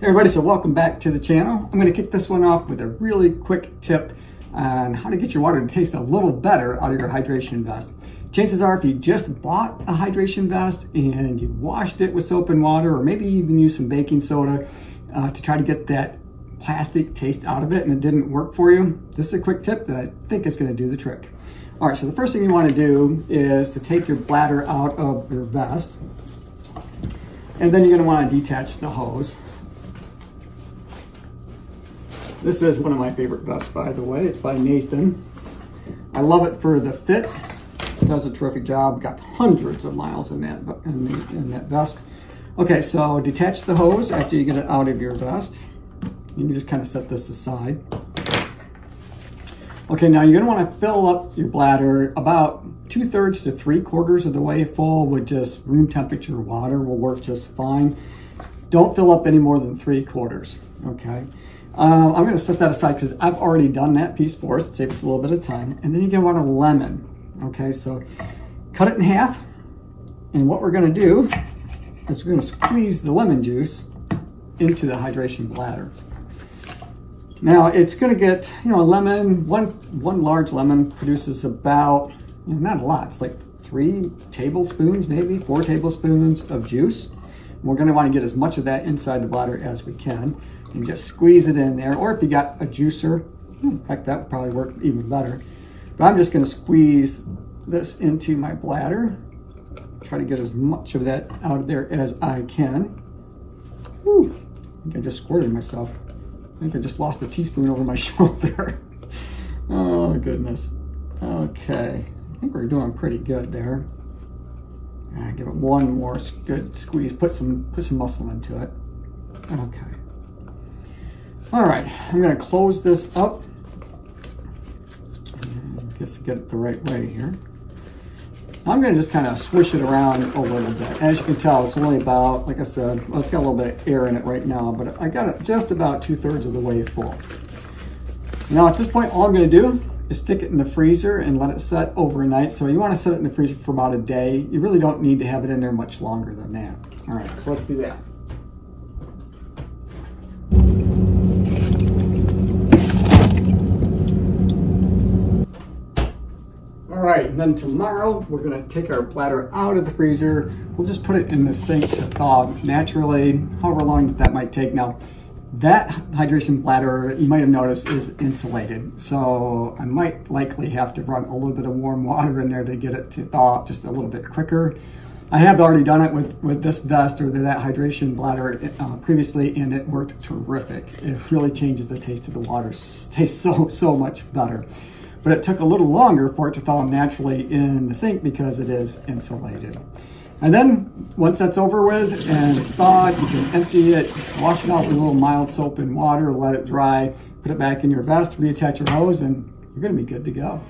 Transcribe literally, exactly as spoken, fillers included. Hey everybody, so welcome back to the channel. I'm going to kick this one off with a really quick tip on how to get your water to taste a little better out of your hydration vest. Chances are if you just bought a hydration vest and you washed it with soap and water, or maybe even used some baking soda uh, to try to get that plastic taste out of it and it didn't work for you, this is a quick tip that I think is going to do the trick. All right, so the first thing you want to do is to take your bladder out of your vest, and then you're going to want to detach the hose. This is one of my favorite vests, by the way. It's by Nathan. I love it for the fit. It does a terrific job. Got hundreds of miles in that, in, the, in that vest. Okay, so detach the hose after you get it out of your vest. You can just kind of set this aside. Okay, now you're gonna wanna fill up your bladder about two thirds to three quarters of the way full with just room temperature water. Will work just fine. Don't fill up any more than three quarters, okay? Uh, I'm gonna set that aside because I've already done that piece for us. It saves us a little bit of time. And then you're gonna want a lemon. Okay, so cut it in half. And what we're gonna do is we're gonna squeeze the lemon juice into the hydration bladder. Now it's gonna get, you know, a lemon, one, one large lemon produces about, you know, not a lot, it's like three tablespoons, maybe four tablespoons of juice. We're gonna wanna get as much of that inside the bladder as we can and just squeeze it in there. Or if you got a juicer, in fact, that would probably work even better. But I'm just gonna squeeze this into my bladder, try to get as much of that out of there as I can. Whew, I think I just squirted myself. I think I just lost a teaspoon over my shoulder. Oh goodness. Okay, I think we're doing pretty good there. I give it one more good squeeze. Put some put some muscle into it. Okay. All right. I'm going to close this up. I guess I get it the right way here. I'm going to just kind of swish it around a little bit. As you can tell, it's only about, like I said, well, it's got a little bit of air in it right now, but I got it just about two thirds of the way full. Now at this point, all I'm going to do is stick it in the freezer and let it set overnight. So you want to set it in the freezer for about a day. You really don't need to have it in there much longer than that. All right, so let's do that. All right, and then tomorrow we're gonna take our bladder out of the freezer. We'll just put it in the sink to thaw naturally, however long that might take. Now, that hydration bladder, you might have noticed, is insulated. So I might likely have to run a little bit of warm water in there to get it to thaw up just a little bit quicker. I have already done it with, with this vest or that hydration bladder uh, previously, and it worked terrific. It really changes the taste of the water. It tastes so, so much better. But it took a little longer for it to thaw naturally in the sink because it is insulated. And then once that's over with and it's thawed, you can empty it, wash it out with a little mild soap and water, let it dry, put it back in your vest, reattach your hose, and you're gonna be good to go.